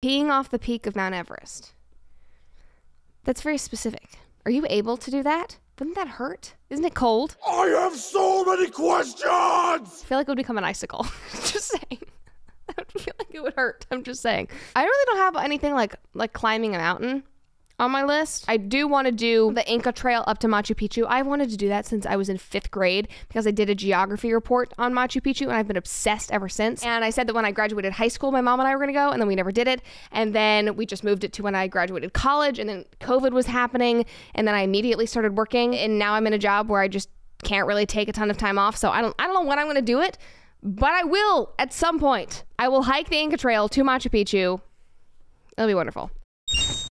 Peeing off the peak of Mount Everest. That's very specific. Are you able to do that? Wouldn't that hurt? Isn't it cold? I have so many questions! I feel like it would become an icicle. Just saying. I would feel like it would hurt. I'm just saying. I really don't have anything like climbing a mountain on my list. I do want to do the Inca Trail up to Machu Picchu. I wanted to do that since I was in 5th grade because I did a geography report on Machu Picchu and I've been obsessed ever since. And I said that when I graduated high school, my mom and I were gonna go, and then we never did it. And then we just moved it to when I graduated college, and then COVID was happening, and then I immediately started working, and now I'm in a job where I just can't really take a ton of time off. So I don't know when I'm gonna do it, but I will at some point. I will hike the Inca Trail to Machu Picchu. It'll be wonderful.